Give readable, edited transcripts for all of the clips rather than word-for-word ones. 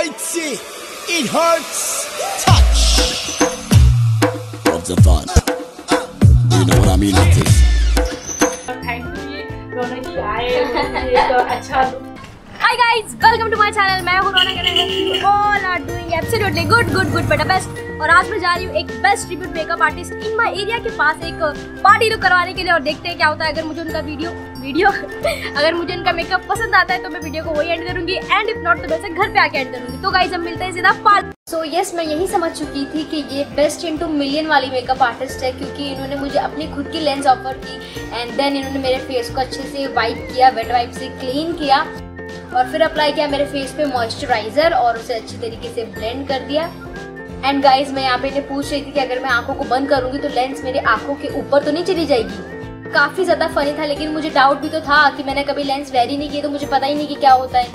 hurts, it hurts. Touch of the fun. You know what I mean like this. Thank you, Rona Kera. Hi guys, welcome to my channel. मैं हूँ रोना केरा. You all are doing absolutely good, good, good, but the best. और आज मैं जा रही हूँ एक best tribute makeup artist in my area के पास एक पार्टी लुक करवाने के लिए, और देखते हैं क्या होता है. अगर मुझे उनका अगर मुझे उनका मेकअप पसंद आता है तो मैं वीडियो को वही एंड करूँगी, एंड इफ नॉट तो वैसे घर पे आके एंड करूँगी. तो गाइस, हम मिलते हैं सीधा पार्टी. सो यस, मैं यही समझ चुकी थी कि ये बेस्ट इन टू मिलियन वाली मेकअप आर्टिस्ट है, क्योंकि इन्होंने मुझे अपनी खुद की लेंस ऑफर की एंड देन इन्होंने मेरे फेस को अच्छे से वाइप किया, वेट वाइप से क्लीन किया और फिर अप्लाई किया मेरे फेस पे मॉइस्चराइज़र और उसे अच्छी तरीके से ब्लेंड कर दिया. एंड गाइज, मैं यहाँ पे इन्हें पूछ रही थी कि अगर मैं आंखों को बंद करूँगी तो लेंस मेरे आंखों के ऊपर तो नहीं चली जाएगी. काफ़ी ज़्यादा फनी था, लेकिन मुझे डाउट भी तो था कि मैंने कभी लेंस वेरी नहीं किया तो मुझे पता ही नहीं कि क्या होता है.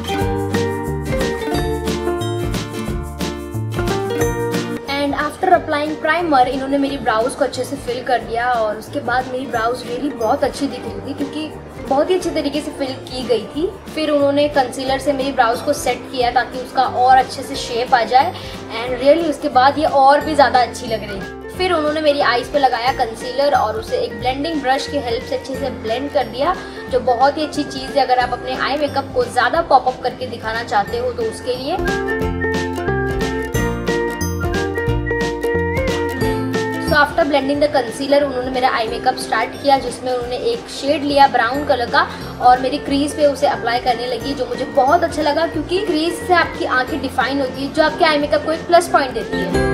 एंड आफ्टर अप्लाइंग प्राइमर इन्होंने मेरी ब्राउज को अच्छे से फिल कर दिया और उसके बाद मेरी ब्राउज रियली बहुत अच्छी दिख रही थी, क्योंकि बहुत ही अच्छे तरीके से फिल की गई थी. फिर उन्होंने कंसीलर से मेरी ब्राउज को सेट किया ताकि उसका और अच्छे से शेप आ जाए, एंड रियली उसके बाद ये और भी ज़्यादा अच्छी लग रही थी. फिर उन्होंने मेरी आईज़ पे लगाया कंसीलर और उसे एक ब्लेंडिंग ब्रश की हेल्प से अच्छे से ब्लेंड कर दिया, जो बहुत ही अच्छी चीज़ है अगर आप अपने आई मेकअप को ज़्यादा पॉपअप करके दिखाना चाहते हो तो उसके लिए. तो आफ्टर ब्लेंडिंग द कंसीलर उन्होंने मेरा आई मेकअप स्टार्ट किया, जिसमें उन्होंने एक शेड लिया ब्राउन कलर का और मेरी क्रीज पे उसे अप्लाई करने लगी, जो मुझे बहुत अच्छा लगा क्योंकि क्रीज से आपकी आंखें डिफाइन होती है, जो आपके आई मेकअप को एक प्लस पॉइंट देती है.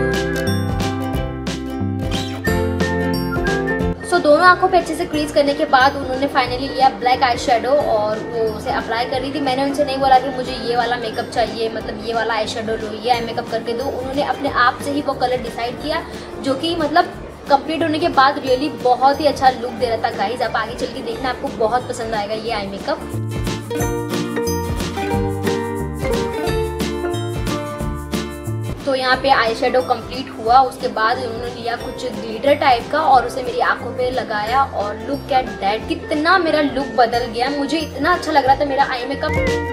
सो दोनों आंखों पे अच्छे से क्रीज करने के बाद उन्होंने फाइनली लिया ब्लैक आई शेडो और वो उसे अप्लाई कर रही थी. मैंने उनसे नहीं बोला कि मुझे ये वाला मेकअप चाहिए, मतलब ये वाला आई शेडो लो, ये आई मेकअप करके दो. उन्होंने अपने आप से ही वो कलर डिसाइड किया, जो कि मतलब कंप्लीट होने के बाद रियली बहुत ही अच्छा लुक दे रहा था. गाइज, आप आगे चल के देखना, आपको बहुत पसंद आएगा ये आई मेकअप. तो यहाँ पे आई शेडो कम्प्लीट हुआ, उसके बाद उन्होंने लिया कुछ ग्लिटर टाइप का और उसे मेरी आंखों पे लगाया और लुक एट दैट, कितना मेरा लुक बदल गया. मुझे इतना अच्छा लग रहा था मेरा आई मेकअप.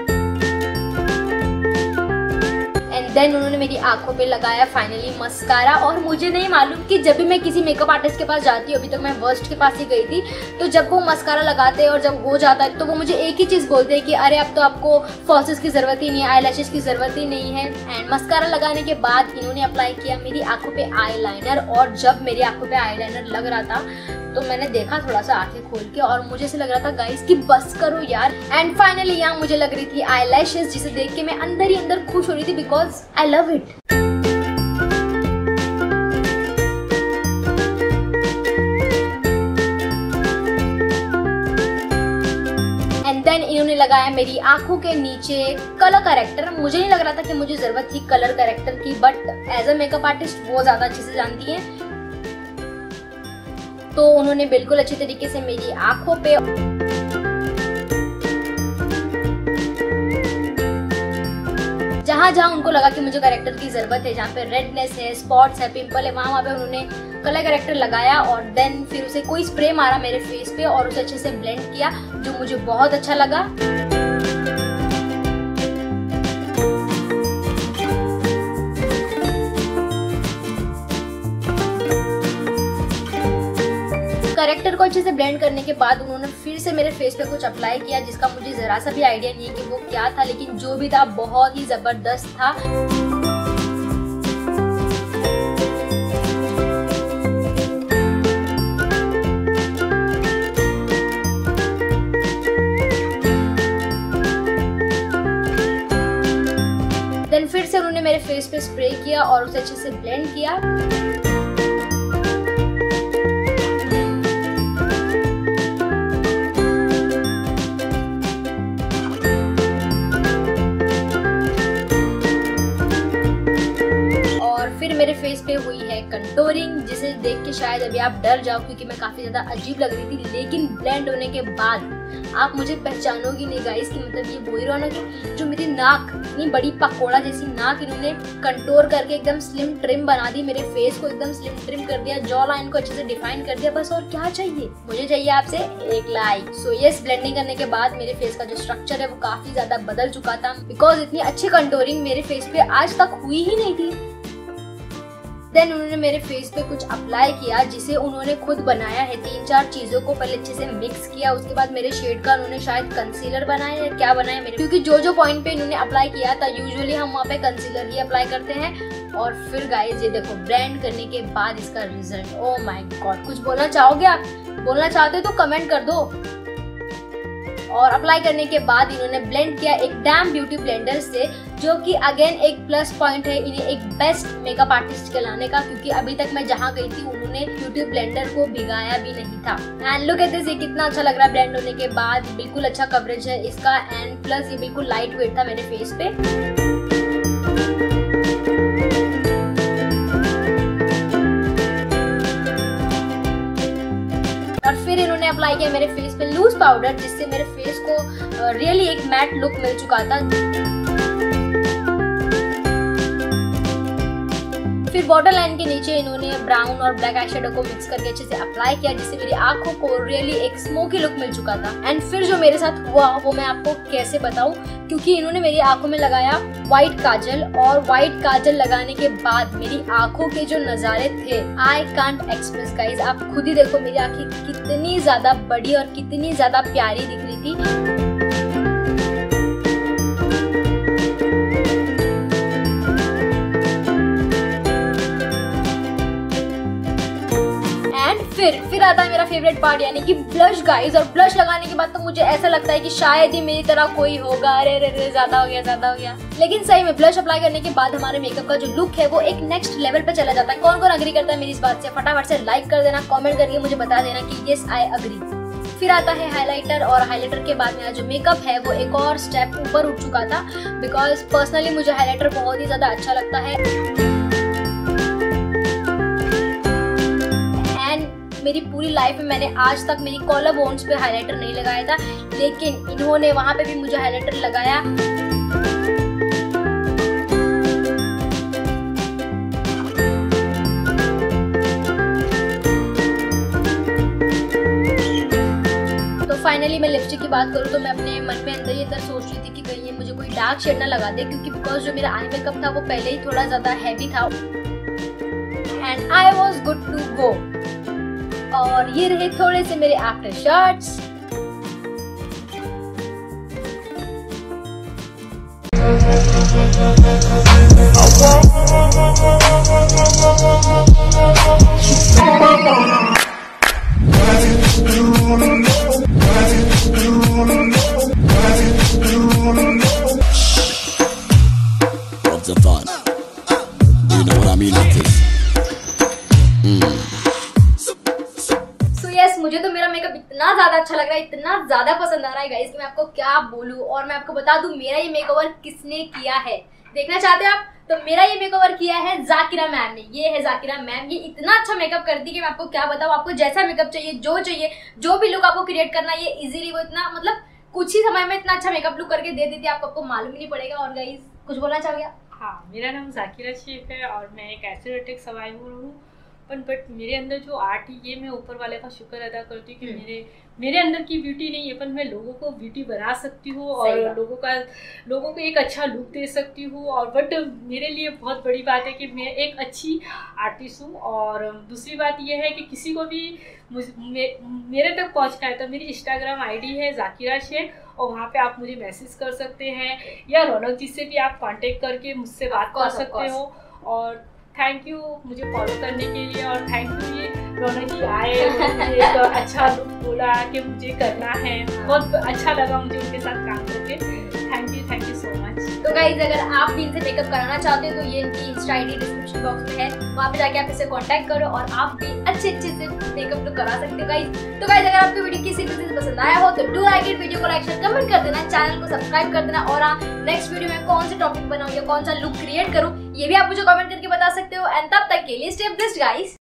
देन उन्होंने मेरी आंखों पे लगाया फाइनली मस्कारा, और मुझे नहीं मालूम कि जब भी मैं किसी मेकअप आर्टिस्ट के पास जाती हूँ, अभी तक मैं वर्स्ट के पास ही गई थी, तो जब वो मस्कारा लगाते हैं और जब हो जाता है तो वो मुझे एक ही चीज़ बोलते हैं कि अरे अब तो आपको फॉसेस की ज़रूरत ही नहीं है, आई लैशेज की ज़रूरत ही नहीं है. एंड मस्कारा लगाने के बाद इन्होंने अप्लाई किया मेरी आंखों पर आई लाइनर, और जब मेरी आंखों पर आई लाइनर लग रहा था तो मैंने देखा थोड़ा सा आंखें खोल के, और मुझे से लग रहा था गाइस कि बस करो यार. एंड फाइनली यहाँ मुझे लग रही थी आई लैशेज, जिसे देख के मैं अंदर ही अंदर खुश हो रही थी because I love it. And then इन्होंने लगाया मेरी आंखों के नीचे कलर करेक्टर. मुझे नहीं लग रहा था कि मुझे जरूरत थी कलर करेक्टर की, but as a makeup artist वो ज्यादा अच्छे से जानती है, तो उन्होंने बिल्कुल अच्छे तरीके से मेरी आंखों पे. जहां जहां उनको लगा कि मुझे करेक्टर की जरूरत है, जहां पे रेडनेस है, स्पॉट्स है, पिंपल है, वहां पे उन्होंने कलर करेक्टर लगाया और देन फिर उसे कोई स्प्रे मारा मेरे फेस पे और उसे अच्छे से ब्लेंड किया, जो मुझे बहुत अच्छा लगा. करेक्टर को अच्छे से ब्लेंड करने के बाद उन्होंने फिर से मेरे फेस पे कुछ अप्लाई किया, जिसका मुझे ज़रा सा भी आइडिया नहीं है कि वो क्या था, लेकिन जो भी था बहुत ही ज़बरदस्त था. देन फिर से उन्होंने मेरे फेस पे स्प्रे किया और उसे अच्छे से ब्लेंड किया. मेरे फेस पे हुई है कंटोरिंग, जिसे से देख के शायद अभी आप डर जाओ क्योंकि मैं काफ़ी ज़्यादा अजीब लग रही थी, लेकिन ब्लेंड होने के बाद आप मुझे पहचानोगी नहीं गाइस कि मतलब ये वही रौनक है जो मेरी नाक, इतनी बड़ी पकौड़ा जैसी नाक इन्होंने कंटोर करके एकदम स्लिम ट्रिम बना दी, मेरे फेस को एकदम स्लिम ट्रिम कर दिया, जॉ लाइन को अच्छे से डिफाइन कर दिया। बस और क्या चाहिए, मुझे चाहिए आपसे एक लाइक। सो यस, ब्लेंडिंग करने के बाद मेरे फेस का जो स्ट्रक्चर है वो काफ़ी ज़्यादा बदल चुका था, बिकॉज इतनी अच्छी कंटोरिंग मेरे फेस पर आज तक हुई ही नहीं थी। देन उन्होंने मेरे फेस पे कुछ अप्लाई किया जिसे उन्होंने खुद बनाया है। 3-4 चीज़ों को पहले अच्छे से मिक्स किया, उसके बाद मेरे शेड का उन्होंने शायद कंसीलर बनाया है, क्या बनाया मेरे, क्योंकि जो जो पॉइंट पे इन्होंने अप्लाई किया था यूजुअली हम वहाँ पे कंसीलर ही अप्लाई करते हैं। और फिर गाइज ये देखो, ब्लेंड करने के बाद इसका रिजल्ट, ओ माई गॉड। कुछ बोलना चाहोगे आप, बोलना चाहते हो तो कमेंट कर दो। और अप्लाई करने के बाद इन्होंने ब्लेंड किया एक डैम ब्यूटी ब्लेंडर से, जो कि अगेन एक प्लस पॉइंट है इन्हें एक बेस्ट मेकअप आर्टिस्ट कहलाने का, क्योंकि अभी तक मैं जहां गई थी उन्होंने ब्यूटी ब्लेंडर को भिगाया भी नहीं था। एंड लुक एट दिस, ये कितना अच्छा लग रहा है ब्लेंड होने के बाद, बिल्कुल अच्छा कवरेज है इसका। एंड प्लस ये बिल्कुल लाइट वेट था मेरे फेस पे। और फिर इन्होंने अप्लाई किया मेरे फेस पे लूज पाउडर, जिससे मेरे फेस को रियली एक मैट लुक मिल चुका था। फिर बॉर्डर लाइन के नीचे इन्होंने ब्राउन और ब्लैक आईशैडो को मिक्स करके अच्छे से अप्लाई किया, जिससे मेरी आंखों को रियली एक स्मोकी लुक मिल चुका था। एंड फिर जो मेरे साथ हुआ वो मैं आपको कैसे बताऊं, क्योंकि इन्होंने मेरी आंखों में लगाया व्हाइट काजल, और व्हाइट काजल लगाने के बाद मेरी आंखों के जो नज़ारे थे आई कांट एक्सप्रेस गाइज। आप खुद ही देखो मेरी आंखें कितनी ज़्यादा बड़ी और कितनी ज़्यादा प्यारी दिख रही थी। फिर आता है मेरा फेवरेट पार्ट यानी कि ब्लश गाइज। और ब्लश लगाने के बाद तो मुझे ऐसा लगता है कि शायद ही मेरी तरह कोई होगा, अरे अरे ज्यादा हो गया। लेकिन सही में ब्लश अप्लाई करने के बाद हमारे मेकअप का जो लुक है वो एक नेक्स्ट लेवल पे चला जाता है। कौन कौन अग्री करता है मेरी इस बात से, फटाफट से लाइक कर देना, कॉमेंट करके मुझे बता देना कि येस आई अग्री। फिर आता है हाइलाइटर, और हाइलाइटर के बाद मेरा जो मेकअप है वो एक और स्टेप ऊपर उठ चुका था, बिकॉज पर्सनली मुझे हाइलाइटर बहुत ही ज्यादा अच्छा लगता है। मेरी पूरी लाइफ में मैंने आज तक मेरी कॉलर बोन्स पे हाइलाइटर नहीं लगाया था, लेकिन इन्होंने वहाँ पे भी मुझे हाइलाइटर लगाया। फाइनली मैं लिपस्टिक की बात करूँ तो मैं अपने मन में अंदर ही अंदर सोच रही थी कि कहीं ये मुझे कोई डार्क शेड ना लगा दे, क्योंकि बिकॉज जो मेरा आई मेकअप था वो पहले ही थोड़ा ज़्यादा हैवी था। And I was good to go. और ये रहे थोड़े से मेरे after shots. You know what I mean with this? मुझे तो मेरा मेकअप इतना ज़्यादा अच्छा लग रहा है, इतना ज़्यादा पसंद आ रहा है गाइस कि मैं आपको क्या बोलूँ। और मैं आपको बता दूँ मेरा ये मेकओवर किसने किया है, देखना चाहते हो आप तो मेरा ये मेकओवर किया है जाकिरा मैम ने। ये है जाकिरा मैम, ये इतना अच्छा मेकअप करती है कि मैं आपको क्या बताऊँ। आपको जैसा मेकअप चाहिए, जो भी लुक आपको क्रिएट करना है, ये इजीली वो इतना मतलब कुछ ही समय में इतना अच्छा मेकअप लुक करके दे देती है, आपको मालूम ही नहीं पड़ेगा। और गाइस कुछ बोलना चाहोगे? हाँ, मेरा नाम जाकिरा शेख है और मैं एक एथलेटिक सर्वाइवर हूँ, बट मेरे अंदर जो आर्ट है ये मैं ऊपर वाले का शुक्र अदा करती हूँ कि मेरे अंदर की ब्यूटी नहीं है, पर मैं लोगों को ब्यूटी बना सकती हूँ और लोगों को एक अच्छा लुक दे सकती हूँ। और बट मेरे लिए बहुत बड़ी बात है कि मैं एक अच्छी आर्टिस्ट हूँ। और दूसरी बात यह है कि किसी को भी मेरे तक पहुँचना है तो मेरी इंस्टाग्राम आईडी है जाकिरा शेख, और वहाँ पे आप मुझे मैसेज कर सकते हैं या रौनक जी से भी आप कॉन्टेक्ट करके मुझसे बात कर सकते हो। और थैंक यू मुझे फॉलो करने के लिए, और थैंक यू ये रौनक जी आए मुझे तो अच्छा लुक बोला कि मुझे करना है, बहुत अच्छा लगा मुझे उनके साथ काम करके। Thank you so much. तो गाइज अगर आप भी इनसे मेकअप कराना चाहते हो तो ये इनकी इंस्टा आईडी डिस्क्रिप्शन बॉक्स में है, वहाँ पे जाके आप इनसे कॉन्टैक्ट करो और आप भी अच्छे से मेकअप लुक करा सकते हो गाइज। तो गाइज अगर आपको वीडियो किसी भी चीज़ पसंद आया हो तो डू लाइक इट, वीडियो को लाइक शेयर कमेंट कर देना, चैनल को सब्सक्राइब कर देना। और नेक्स्ट वीडियो में कौन से टॉपिक बनाऊँ या कौन सा लुक क्रिएट करूँ ये भी आप मुझे कमेंट करके बता सकते हो। एंड तब तक के लिए स्टे ब्लेस्ड गाइस।